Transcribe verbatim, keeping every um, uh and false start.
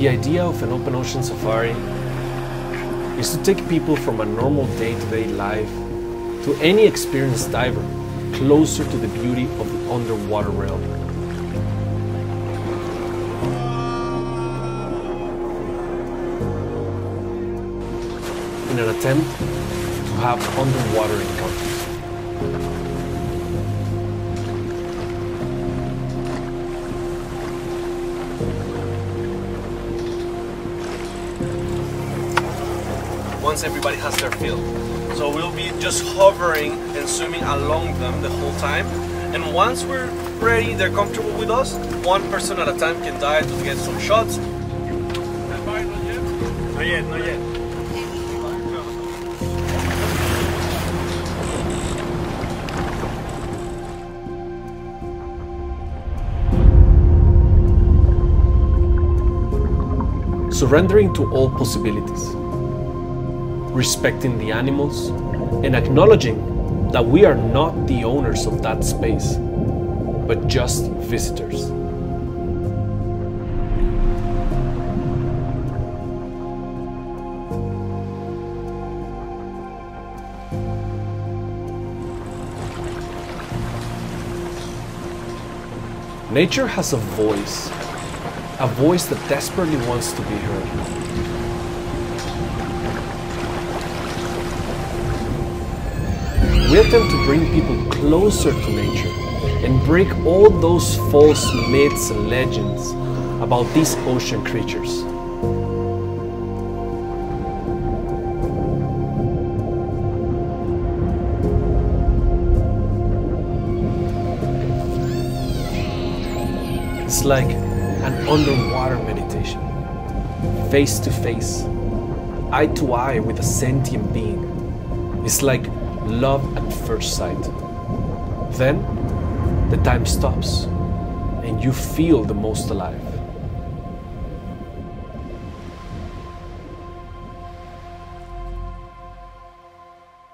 The idea of an open ocean safari is to take people from a normal day-to-day life to any experienced diver closer to the beauty of the underwater realm. In an attempt to have underwater encounters. Once everybody has their fill, so we'll be just hovering and swimming along them the whole time, and once we're ready, they're comfortable with us, one person at a time can dive to get some shots. Not yet, not yet. Surrendering to all possibilities, respecting the animals, and acknowledging that we are not the owners of that space, but just visitors. Nature has a voice. A voice that desperately wants to be heard. We attempt to bring people closer to nature and break all those false myths and legends about these ocean creatures. It's like an underwater meditation, face to face, eye to eye with a sentient being. It's like love at first sight. Then the time stops and you feel the most alive.